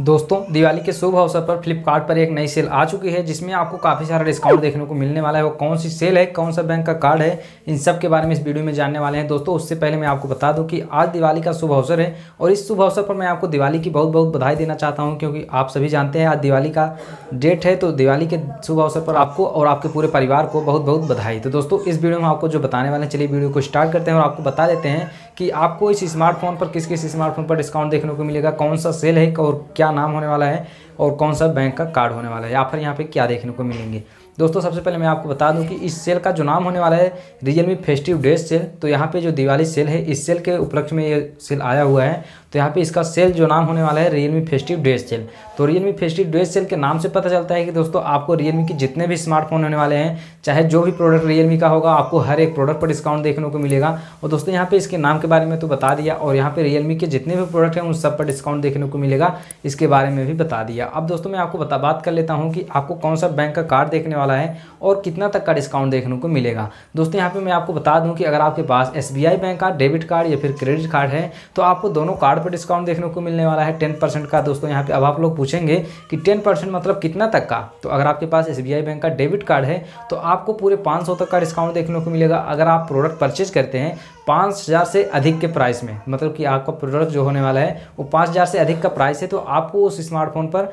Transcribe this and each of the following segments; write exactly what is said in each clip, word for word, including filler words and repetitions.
दोस्तों दिवाली के शुभ अवसर पर फ्लिपकार्ट पर एक नई सेल आ चुकी है जिसमें आपको काफ़ी सारा डिस्काउंट देखने को मिलने वाला है। वो कौन सी सेल है, कौन सा बैंक का कार्ड है, इन सब के बारे में इस वीडियो में जानने वाले हैं। दोस्तों उससे पहले मैं आपको बता दूं कि आज दिवाली का शुभ अवसर है और इस शुभ अवसर पर मैं आपको दिवाली की बहुत बहुत बधाई देना चाहता हूँ, क्योंकि आप सभी जानते हैं आज दिवाली का डेट है। तो दिवाली के शुभ अवसर पर आपको और आपके पूरे परिवार को बहुत बहुत बधाई। तो दोस्तों इस वीडियो में आपको जो बताने वाले हैं, चलिए वीडियो को स्टार्ट करते हैं और आपको बता देते हैं कि आपको इस स्मार्टफोन पर किस किस स्मार्टफोन पर डिस्काउंट देखने को मिलेगा, कौन सा सेल है और क्या नाम होने वाला है और कौन सा बैंक का कार्ड होने वाला है या फिर यहाँ पे क्या देखने को मिलेंगे। दोस्तों सबसे पहले मैं आपको बता दूं कि इस सेल का जो नाम होने वाला है रियलमी फेस्टिव डेज सेल। तो यहाँ पे जो दिवाली सेल है इस सेल के उपलक्ष्य में ये सेल आया हुआ है। तो यहाँ पे इसका सेल जो नाम होने वाला है रियलमी फेस्टिव डेज सेल। तो रियलमी फेस्टिव डेज सेल के नाम से पता चलता है कि दोस्तों आपको रियलमी के जितने भी स्मार्टफोन होने वाले हैं, चाहे जो भी प्रोडक्ट रियलमी का होगा, आपको हर एक प्रोडक्ट पर डिस्काउंट देखने को मिलेगा। और दोस्तों यहाँ पर इसके नाम के बारे में तो बता दिया और यहाँ पर रियलमी के जितने भी प्रोडक्ट हैं उन सब पर डिस्काउंट देखने को मिलेगा, इसके बारे में भी बता दिया। अब दोस्तों मैं आपको बता बात कर लेता हूँ कि आपको कौन सा बैंक का कार्ड देखने है और कितना तक का डिस्काउंट देखने को मिलेगा। दोस्तों यहाँ पे मैं आपको बता दूं कि अगर आपके पास एस बी आई बैंक का डेबिट कार्ड या फिर क्रेडिट कार्ड है तो आपको दोनों कार्ड पर डिस्काउंट देखने को मिलने वाला है दस परसेंट का। दोस्तों यहाँ पे अब आप लोग पूछेंगे कि दस परसेंट मतलब कितना तक का। तो अगर आपके पास एस बी आई बैंक का डेबिट कार्ड है तो आपको पूरे पाँच सौ तक का डिस्काउंट देखने को मिलेगा अगर आप प्रोडक्ट परचेज करते हैं पाँच हज़ार से अधिक के प्राइस में। मतलब कि आपका प्रोडक्ट जो होने वाला है वो पाँच हज़ार से अधिक का प्राइस है तो आपको उस स्मार्टफोन पर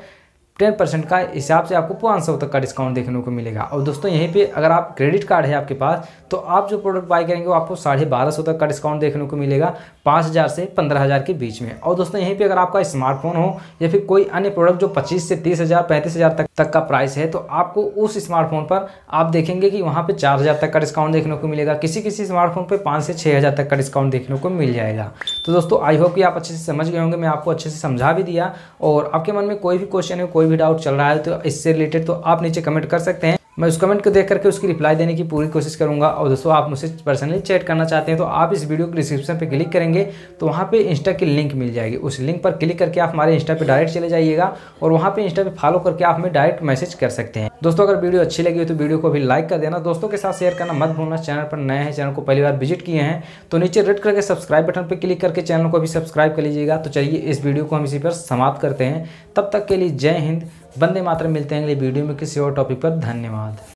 टेन परसेंट का हिसाब से आपको पाँच सौ तक का डिस्काउंट देखने को मिलेगा। और दोस्तों यहीं पे अगर आप क्रेडिट कार्ड है आपके पास तो आप जो प्रोडक्ट बाय करेंगे वो आपको साढ़े बारह सौ तक का डिस्काउंट देखने को मिलेगा पाँच हज़ार से पंद्रह हज़ार के बीच में। और दोस्तों यहीं पे अगर आपका स्मार्टफोन हो या फिर कोई अन्य प्रोडक्ट जो पच्चीस से तीस हज़ार पैंतीस हज़ार तक तक का प्राइस है तो आपको उस स्मार्टफोन पर आप देखेंगे कि वहाँ पर चार हज़ार तक का डिस्काउंट देखने को मिलेगा। किसी किसी स्मार्टफोन पर पाँच से छः हज़ार तक का डिस्काउंट देखने को मिल जाएगा। तो दोस्तों आई होप कि आप अच्छे से समझ गए होंगे, मैं आपको अच्छे से समझा भी दिया। और आपके मन में कोई भी क्वेश्चन है, कोई भी डाउट चल रहा है तो इससे रिलेटेड तो आप नीचे कमेंट कर सकते हैं, मैं उस कमेंट को देख करके उसकी रिप्लाई देने की पूरी कोशिश करूंगा। और दोस्तों आप मुझसे पर्सनली चैट करना चाहते हैं तो आप इस वीडियो के डिस्क्रिप्शन पे क्लिक करेंगे तो वहाँ पे इंस्टा की लिंक मिल जाएगी। उस लिंक पर क्लिक करके आप हमारे इंस्टा पे डायरेक्ट चले जाइएगा और वहाँ पे इंस्टा पे फॉलो करके आप हमें डायरेक्ट मैसेज कर सकते हैं। दोस्तों अगर वीडियो अच्छी लगी हो तो वीडियो को भी लाइक कर देना, दोस्तों के साथ शेयर करना मत भूलना। चैनल पर नए हैं, चैनल को पहली बार विजिट किए हैं तो नीचे रेड करके सब्सक्राइब बटन पर क्लिक करके चैनल को भी सब्सक्राइब कर लीजिएगा। तो चलिए इस वीडियो को हम इसी पर समाप्त करते हैं। तब तक के लिए जय हिंद, वंदे मातरम। मिलते हैं अगले वीडियो में किसी और टॉपिक पर। धन्यवाद।